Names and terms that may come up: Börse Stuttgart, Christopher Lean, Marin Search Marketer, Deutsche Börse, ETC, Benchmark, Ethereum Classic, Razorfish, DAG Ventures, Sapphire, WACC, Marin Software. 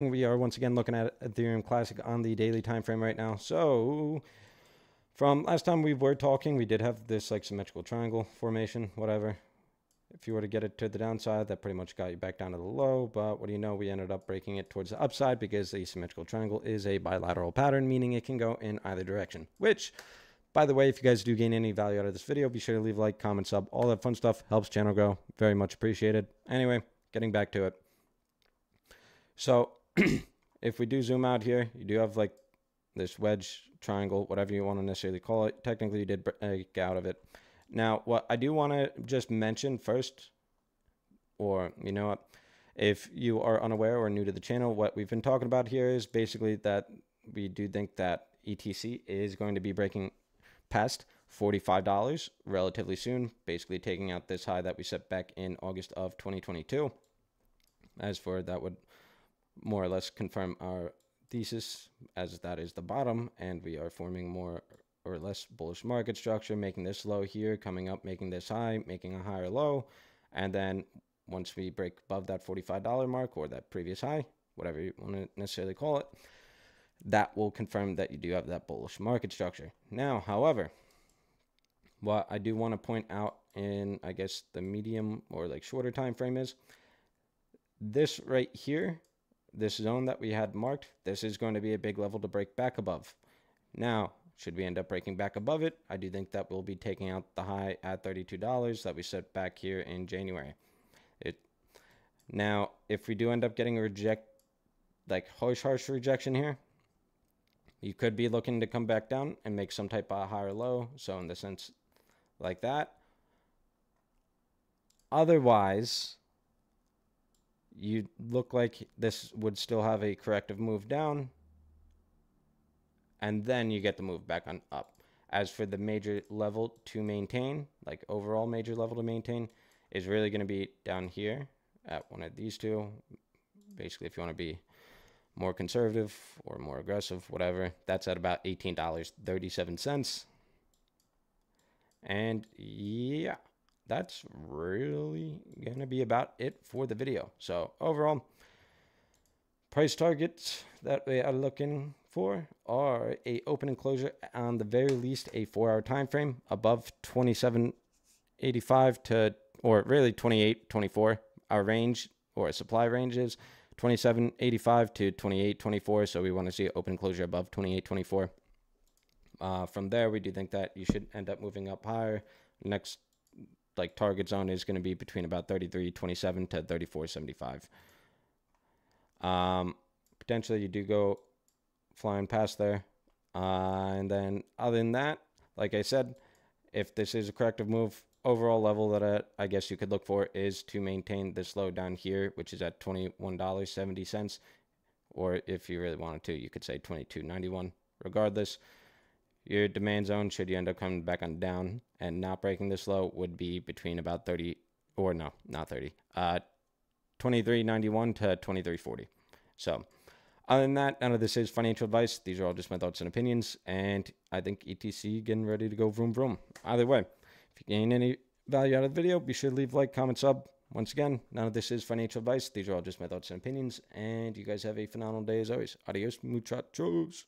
We are once again looking at Ethereum Classic on the daily time frame right now. So from last time we were talking, we did have this like symmetrical triangle formation, whatever. If you were to get it to the downside, that pretty much got you back down to the low. But what do you know? We ended up breaking it towards the upside because the symmetrical triangle is a bilateral pattern, meaning it can go in either direction. Which, by the way, if you guys do gain any value out of this video, be sure to leave a like, comment, sub, all that fun stuff. Helps channel grow. Very much appreciated. Anyway, getting back to it. So if we do zoom out here, you do have like this wedge triangle, whatever you want to necessarily call it. Technically, you did break out of it. Now, what I do want to just mention first, or you know what, if you are unaware or new to the channel, what we've been talking about here is basically that we do think that ETC is going to be breaking past $45 relatively soon, basically taking out this high that we set back in August of 2022. As for that would more or less confirm our thesis, as that is the bottom, and we are forming more or less bullish market structure, making this low here, coming up, making this high, making a higher low, and then once we break above that $45 mark or that previous high, whatever you want to necessarily call it, that will confirm that you do have that bullish market structure. Now, however, what I do want to point out in, I guess, the medium or like shorter time frame is this right here, this zone that we had marked, this is going to be a big level to break back above. Now, should we end up breaking back above it, I do think that we'll be taking out the high at $32 that we set back here in January. Now, if we do end up getting a harsh rejection here, you could be looking to come back down and make some type of higher low. So in the sense like that. Otherwise, you look like this would still have a corrective move down. And then you get the move back on up. As for the major level to maintain, like overall major level to maintain, is really going to be down here at one of these two. Basically, if you want to be more conservative or more aggressive, whatever, that's at about $18.37. And yeah, that's really going to be about it for the video. So overall, price targets that we are looking for are a open and closure on the very least a 4-hour time frame above 27.85 to, or really 28.24. Our range or supply range is 27.85 to 28.24. So we want to see open and closure above 28.24. From there, we do think that you should end up moving up higher. Next, like target zone is going to be between about 33.27 to 34.75. Potentially you do go flying past there, and then other than that, like I said, if this is a corrective move, overall level that I guess you could look for is to maintain this low down here, which is at $21.70, or if you really wanted to, you could say $22.91. regardless, your demand zone, should you end up coming back on down and not breaking this low, would be between about 23.91 to 23.40. So other than that, none of this is financial advice. These are all just my thoughts and opinions. And I think ETC getting ready to go vroom vroom. Either way, if you gain any value out of the video, be sure to leave a like, comment, sub. Once again, none of this is financial advice. These are all just my thoughts and opinions. And you guys have a phenomenal day as always. Adios, muchachos.